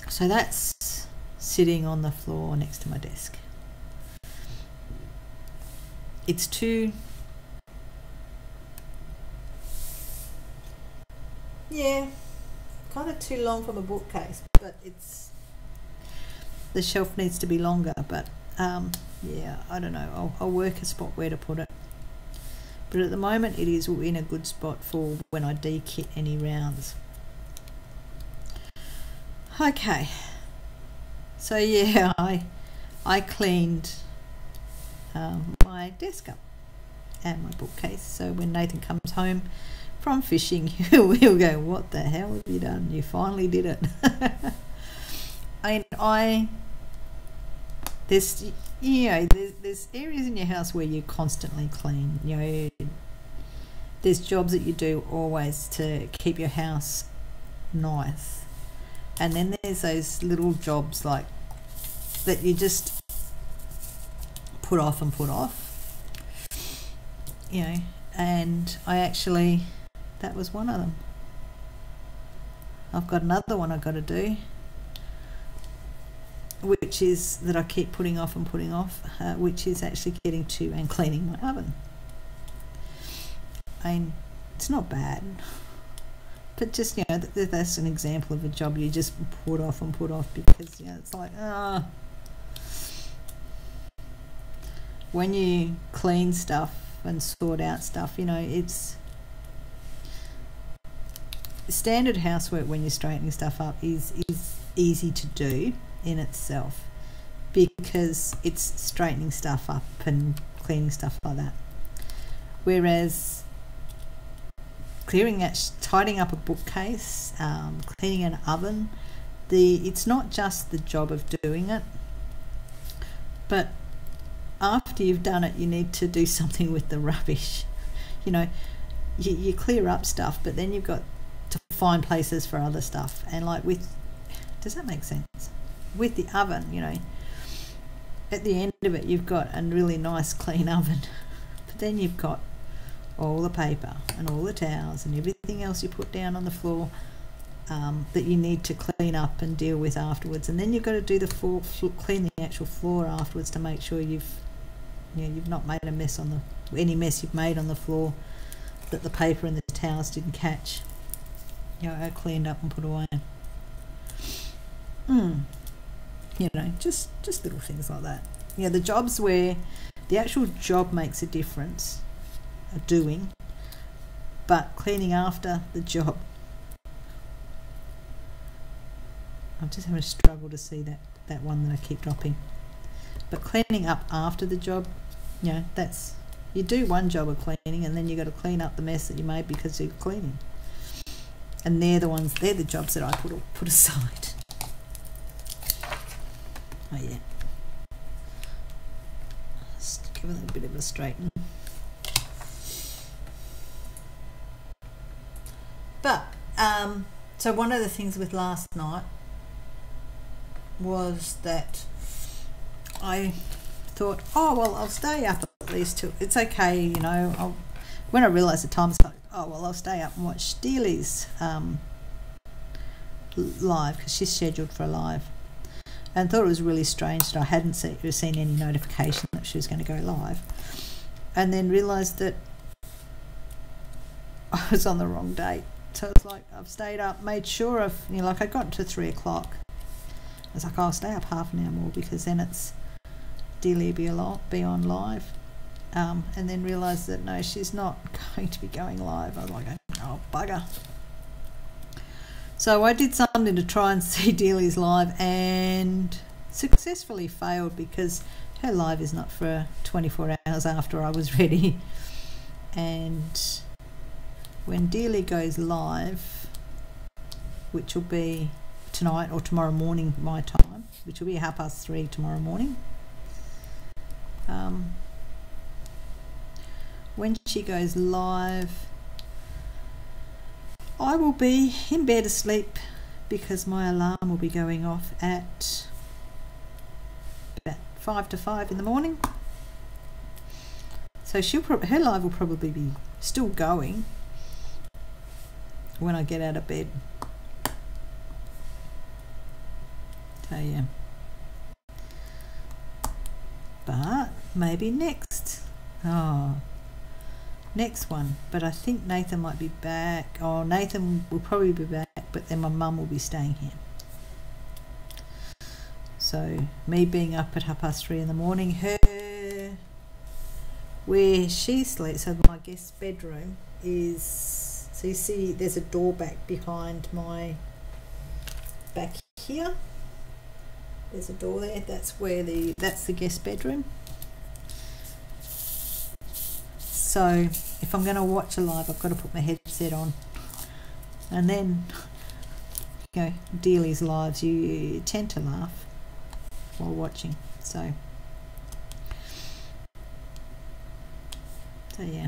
So that's sitting on the floor next to my desk. It's too... yeah, kind of too long from a bookcase, but it's... the shelf needs to be longer, but yeah, I don't know. I'll work a spot where to put it. But at the moment it is in a good spot for when I de-kit any rounds. Okay, so yeah, I cleaned my desk up and my bookcase, so when Nathan comes home from fishing he'll go, what the hell have you done, you finally did it. And there's, you know, there's areas in your house where you constantly clean. You know, there's jobs that you do always to keep your house nice, and then there's those little jobs like that you just put off and put off. You know, and I actually, that was one of them. I've got another one I've got to do, which is that I keep putting off and putting off, which is actually getting to and cleaning my oven. I mean, it's not bad, But just, you know, that's an example of a job you just put off because, you know, it's like, ah. When you clean stuff and sort out stuff, you know, it's standard housework when you're straightening stuff up is easy to do in itself because it's straightening stuff up and cleaning stuff like that. Whereas clearing out, tidying up a bookcase, cleaning an oven, it's not just the job of doing it, but after you've done it, you need to do something with the rubbish. You know, you clear up stuff, but then you've got to find places for other stuff. And like with, does that make sense? With the oven, you know, at the end of it, you've got a really nice clean oven, but then you've got all the paper and all the towels and everything else you put down on the floor that you need to clean up and deal with afterwards. And then you've got to do the floor, clean the actual floor afterwards to make sure you've not made a mess on the any mess you've made on the floor that the paper and the towels didn't catch. You know, I cleaned up and put away. You know, just little things like that. You know, the jobs where the actual job makes a difference. Doing, but cleaning after the job. I'm just having a struggle to see that one that I keep dropping. But cleaning up after the job, you know, that's, you do one job of cleaning and then you got to clean up the mess that you made because you're cleaning. And they're the jobs that I put aside. Oh yeah. Just give it a bit of a straighten. But, so one of the things with last night was that I thought, oh, well, I'll stay up at least till, it's okay, you know, when I realised the time, it's like, oh, well, I'll stay up and watch Dearly's live, because she's scheduled for a live, and thought it was really strange that I hadn't seen any notification that she was going to go live, and then realised that I was on the wrong date. So it's like I've stayed up, made sure of, you know, like I got to 3 o'clock. I was like, I'll stay up half an hour more because then it's Dearly be on live. And then realised that no, she's not going to be going live. I was like, oh bugger. So I did something to try and see Dearly's live and successfully failed because her live is not for 24 hours after I was ready. And when Dearly goes live, which will be tonight or tomorrow morning my time, which will be 3:30 tomorrow morning, when she goes live I will be in bed asleep because my alarm will be going off at about 4:55 in the morning. So her live will probably be still going when I get out of bed. So yeah, but maybe next one, but I think Nathan might be back. Oh, Nathan will probably be back, but then my mum will be staying here, so me being up at 3:30 in the morning, her where she sleeps, so my guest's bedroom is, so you see there's a door back behind my back here. There's a door there. That's where that's the guest bedroom. So if I'm going to watch a live, I've got to put my headset on. And then, you know, Dearly's lives, you tend to laugh while watching. So yeah.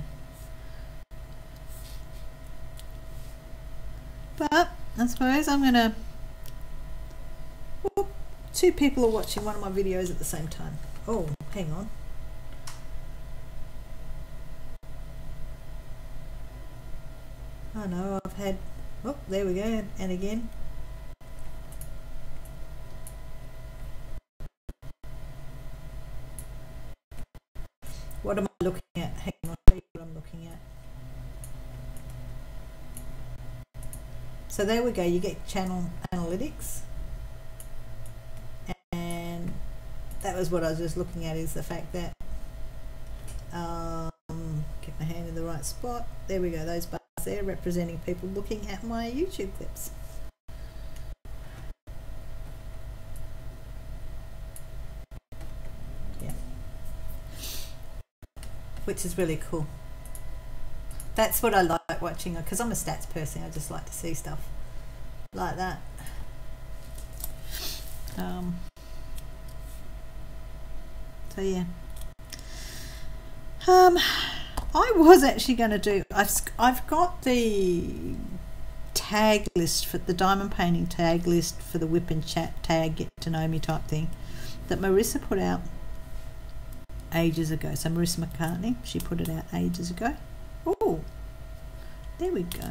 But I suppose I'm gonna, well, two people are watching one of my videos at the same time. Oh, hang on. Oh no, I've had, oh, there we go, and again. What am I looking at? Hang on, I'll tell you what I'm looking at. So there we go, you get channel analytics. And that was what I was just looking at, is the fact that, get my hand in the right spot. There we go, those bars there representing people looking at my YouTube clips. Yeah. Which is really cool. That's what I like watching, because I'm a stats person. I just like to see stuff like that. So yeah, I was actually going to do. I've got the tag list for the diamond painting tag list for the whip and chat tag get to know me type thing that Marissa put out ages ago. So Marissa McCartney, she put it out ages ago. Oh, there we go.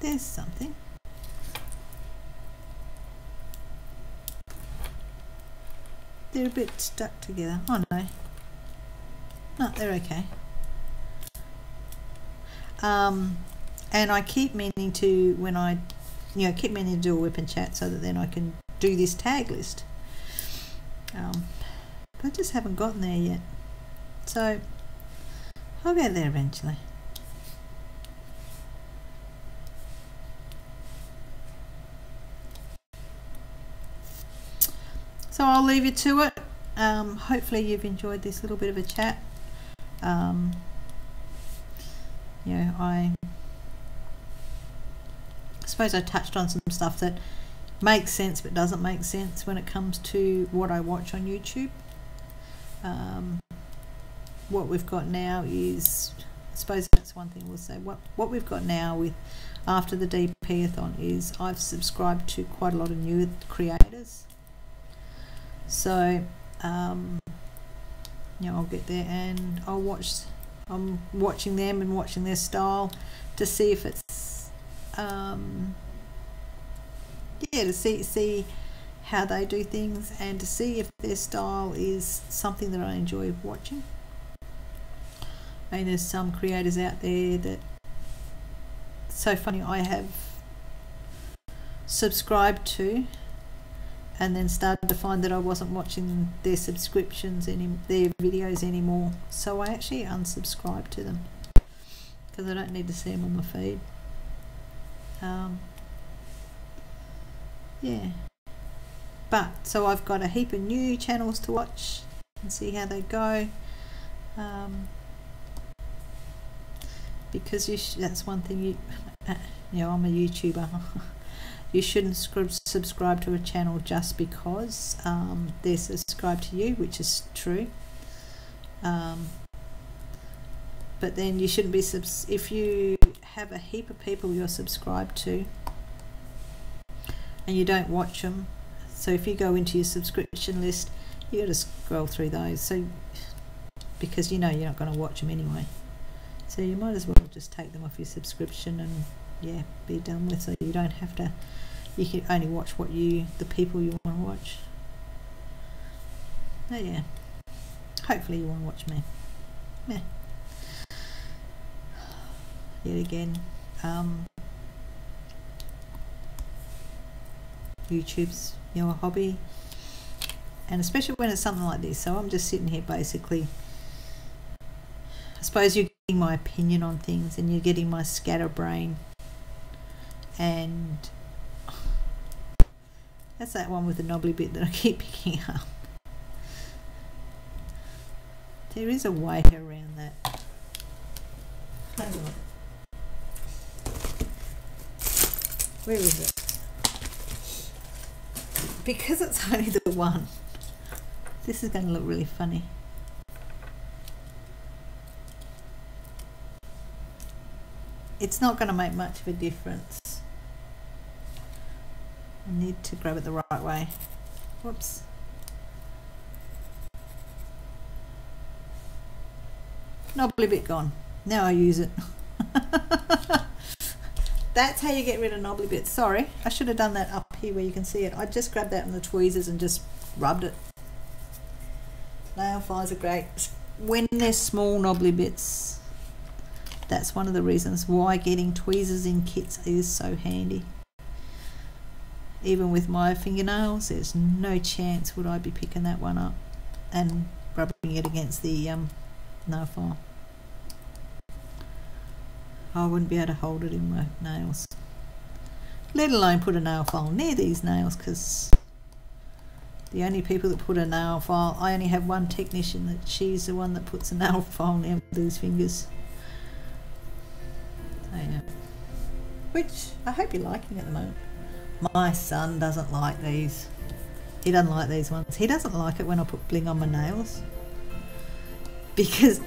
There's something. They're a bit stuck together. Oh no. No, they're okay. And I keep meaning to, when I, you know, keep meaning to do a whip and chat so that then I can do this tag list. But I just haven't gotten there yet. So I'll get there eventually. So I'll leave you to it. Hopefully you've enjoyed this little bit of a chat. You know, I suppose I touched on some stuff that makes sense but doesn't make sense when it comes to what I watch on YouTube. What we've got now is, I suppose that's one thing we'll say, what we've got now with after the DPathon is I've subscribed to quite a lot of new creators. So you know, I'll get there and I'll watch, I'm watching them and watching their style to see if it's yeah, to see how they do things and to see if their style is something that I enjoy watching. I mean, there's some creators out there that it's so funny, I have subscribed to and then started to find that I wasn't watching their subscriptions and their videos anymore. So I actually unsubscribed to them because I don't need to see them on my feed. Yeah. But, so I've got a heap of new channels to watch and see how they go. Because that's one thing, you know, I'm a YouTuber. You shouldn't subscribe to a channel just because they're subscribed to you, which is true. But then you shouldn't be, if you have a heap of people you're subscribed to and you don't watch them, so if you go into your subscription list, you got to scroll through those, so because you know you're not going to watch them anyway. So you might as well just take them off your subscription and yeah, be done with, so you don't have to, you can only watch what you, the people you want to watch. Oh yeah, hopefully you want to watch me. Yeah. Yet again, YouTube's, you know, a hobby, and especially when it's something like this. So I'm just sitting here basically, I suppose you're getting my opinion on things and you're getting my scatterbrain. And that's that one with the knobbly bit that I keep picking up. There is a way around that. Hang on. Where is it? Because it's only the one. This is going to look really funny. It's not going to make much of a difference. I need to grab it the right way. Whoops. Knobbly bit gone. Now I use it. That's how you get rid of knobbly bits. Sorry, I should have done that up here where you can see it. I just grabbed that on the tweezers and just rubbed it. Nail files are great. When they're small knobbly bits, that's one of the reasons why getting tweezers in kits is so handy. even with my fingernails, there's no chance would I be picking that one up and rubbing it against the nail file. I wouldn't be able to hold it in my nails, let alone put a nail file near these nails, because the only people that put a nail file, I only have one technician that she's the one that puts a nail file near these fingers. So, yeah. Which I hope you're liking at the moment. My son doesn't like these. He doesn't like these ones. He doesn't like it when I put bling on my nails, because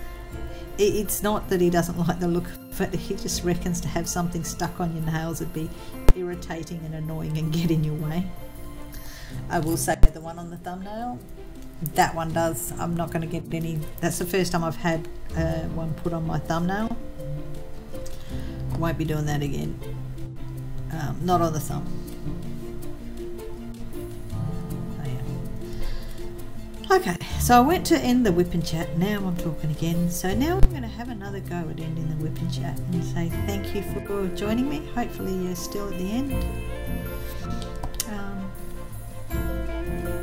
it's not that he doesn't like the look of it, he just reckons to have something stuck on your nails would be irritating and annoying and get in your way. I will say the one on the thumbnail, that one does. I'm not going to get any. That's the first time I've had one put on my thumbnail. I won't be doing that again. Not on the thumb. Oh, yeah. Okay, so I went to end the whip and chat. Now I'm talking again. So now I'm going to have another go at ending the whip and chat and say thank you for joining me. Hopefully you're still at the end.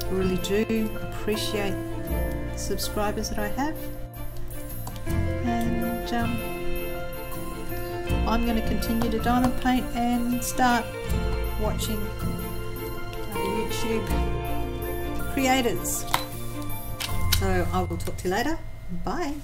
I really do appreciate subscribers that I have. And I'm going to continue to diamond paint and start watching YouTube creators. So I will talk to you later. Bye.